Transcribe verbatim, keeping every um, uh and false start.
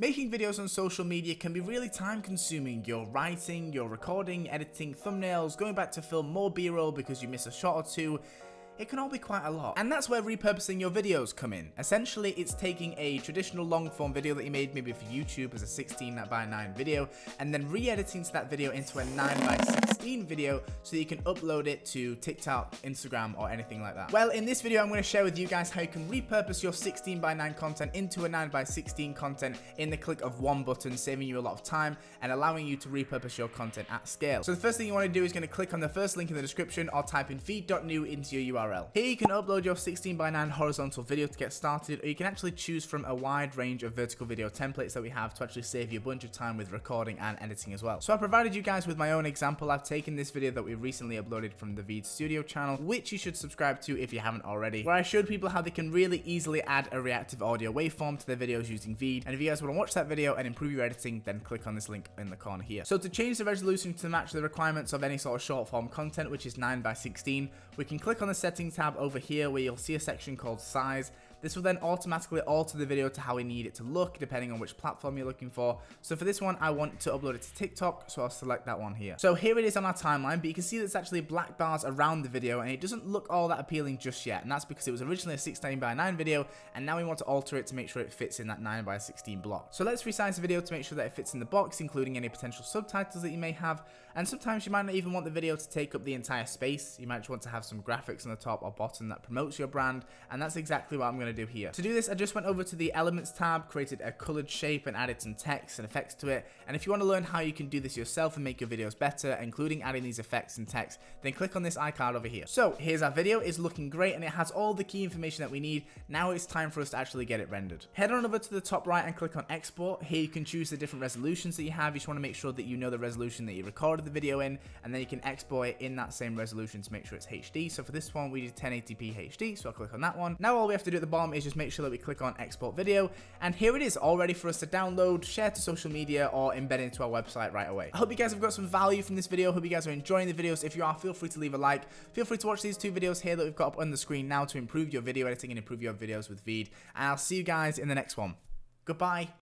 Making videos on social media can be really time consuming. You're writing, you're recording, editing thumbnails, going back to film more B-roll because you miss a shot or two. It can all be quite a lot. And that's where repurposing your videos come in. Essentially, it's taking a traditional long form video that you made maybe for YouTube as a sixteen by nine video and then re-editing that video into a nine by sixteen video so that you can upload it to TikTok, Instagram, or anything like that. Well, in this video, I'm going to share with you guys how you can repurpose your sixteen by nine content into a nine by sixteen content in the click of one button, saving you a lot of time and allowing you to repurpose your content at scale. So the first thing you want to do is going to click on the first link in the description or type in feed dot new into your U R L. Here you can upload your sixteen by nine horizontal video to get started, or you can actually choose from a wide range of vertical video templates that we have to actually save you a bunch of time with recording and editing as well. So I provided you guys with my own example. I've taken this video that we recently uploaded from the Veed Studio channel, which you should subscribe to if you haven't already, where I showed people how they can really easily add a reactive audio waveform to their videos using Veed. And if you guys want to watch that video and improve your editing, then click on this link in the corner here. So to change the resolution to match the requirements of any sort of short form content, which is nine by sixteen, we can click on the settings tab over here where you'll see a section called size. This will then automatically alter the video to how we need it to look depending on which platform you're looking for. So for this one, I want to upload it to TikTok, so I'll select that one here. So here it is on our timeline, but you can see there's actually black bars around the video and it doesn't look all that appealing just yet. And that's because it was originally a sixteen by nine video and now we want to alter it to make sure it fits in that nine by sixteen block. So let's resize the video to make sure that it fits in the box, including any potential subtitles that you may have. And sometimes you might not even want the video to take up the entire space. You might just want to have some graphics on the top or bottom that promotes your brand. And that's exactly what I'm going to do here. To do this, I just went over to the elements tab, created a colored shape and added some text and effects to it. And if you want to learn how you can do this yourself and make your videos better, including adding these effects and text, then click on this eye card over here. So here's our video. It's looking great and it has all the key information that we need. Now it's time for us to actually get it rendered. Head on over to the top right and click on export. Here you can choose the different resolutions that you have. You just want to make sure that you know the resolution that you recorded the video in, and then you can export it in that same resolution to make sure it's H D. So for this one, we did ten eighty p H D, so I'll click on that one. Now all we have to do at the bottom is just make sure that we click on export video, and here it is all ready for us to download, share to social media, or embed into our website right away. I hope you guys have got some value from this video. I hope you guys are enjoying the videos. If you are, feel free to leave a like. Feel free to watch these two videos here that we've got up on the screen now to improve your video editing and improve your videos with Veed, and I'll see you guys in the next one. Goodbye.